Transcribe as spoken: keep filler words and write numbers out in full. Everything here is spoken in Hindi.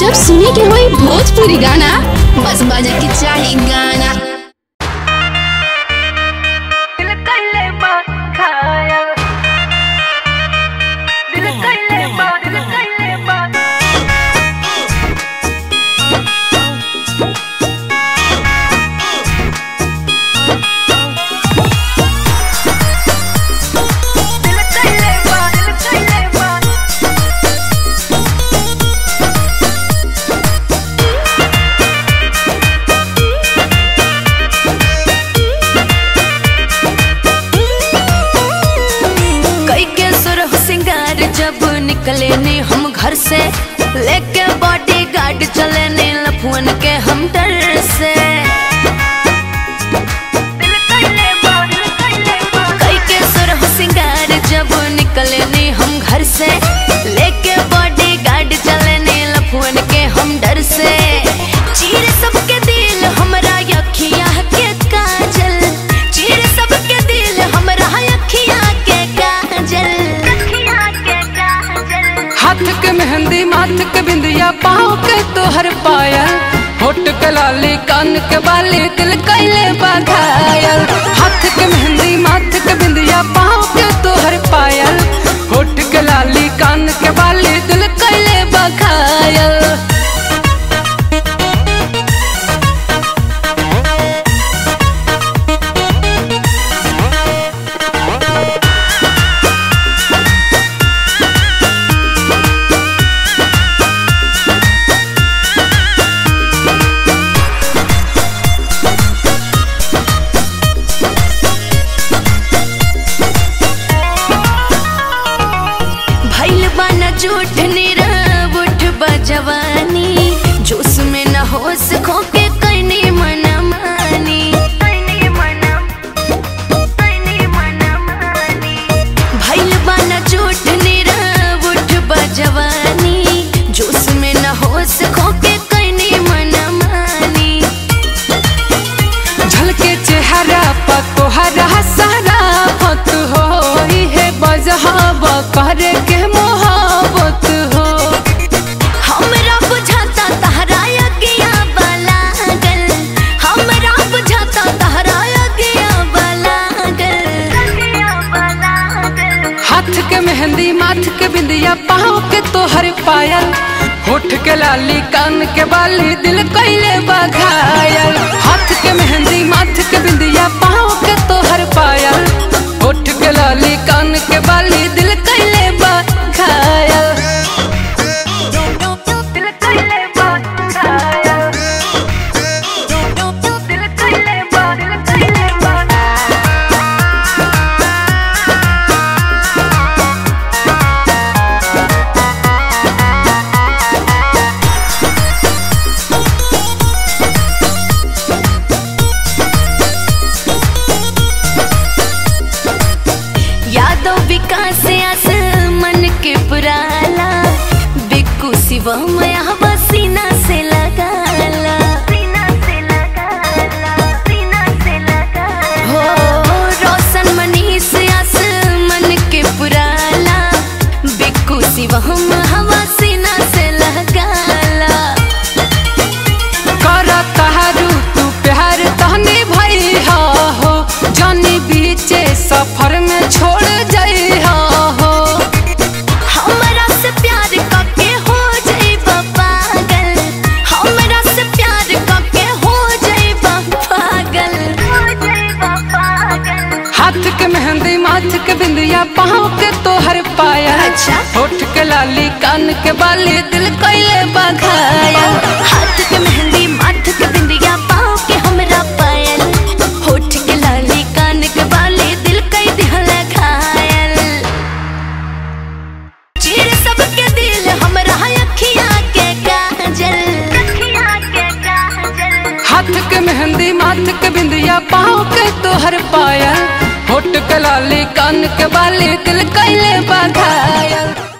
जब सुने के होई भोजपुरी गाना, बस बाजे के चाही गाना। जब निकले ने हम घर से लेके बॉडी गार्ड चले ने लफुन के हम डर से कई के सुरह सिंगार। जब निकले ने हम घर से लेके बॉडी गार्ड चले ने लफुन के हम डर से। चीर सबके दिल हमरा अखिया के काजल, चीर सबके दिल हमरा अखिया के काजल। हाथ के मेहंदी, माथ के बिंदिया, पाँव के तोहर पायल, होठ के लाली, कान के बाली, तिल कैले बघायल। हाथ के मेहंदी, माथ के बिंदिया, पाँव के तोहर पायल, होठ के लाली, कान के बाली, तिल कैले बघायल। झूठ नीरव उठ बजवानी, जोश में न होश खोके कईनी मना मानी, कईनी मना कईनी मना मानी। भइल बाना झूठ नीरव उठ बजवानी, जोश में न होश खोके कईनी मना मानी। झलके चेहरा पर तोहरा सारा फत होई है, बजहब करे के मेहंदी, माथ के बिंदिया, पाँव के तोहर पायल, होठ के लाली, कान के बाली, दिल कैले बघायल। हाथ के मेहंदी, माथ के बिंदिया, पाँव के तोहर पायल, होठ के लाली, कान के बाली, दिल कैले बघायल। शिवा माया सीना से लगाला, सीना से लगाला, सीना से लगाला। हो रोशन मनी से आसमन के पुराला, बिकू शिवा हवा सीना से लगाला। कर तारू तू प्यार तहने भई हो, जानी बीचे सफर में छोड़ जाई हो। हाथ के मेहंदी, माथ के बिंदिया, पाँव के तोहर पायल, होठ के लाली, कान के बाली, दिल कैले बघायल। हाथ के मेहंदी, माथ के बिंदिया, पाँव के हमरा पायल, होठ के लाली, कान के बाली, दिल कई दिहल घायल। चीर सबके दिल हमरा अखिया के काजल, अखिया के काजल। हाथ के मेहंदी, माथ के बिंदिया, पाँव के तोहर पायल, होठ के लाली, कान के बाली, तिल कैले बघायल।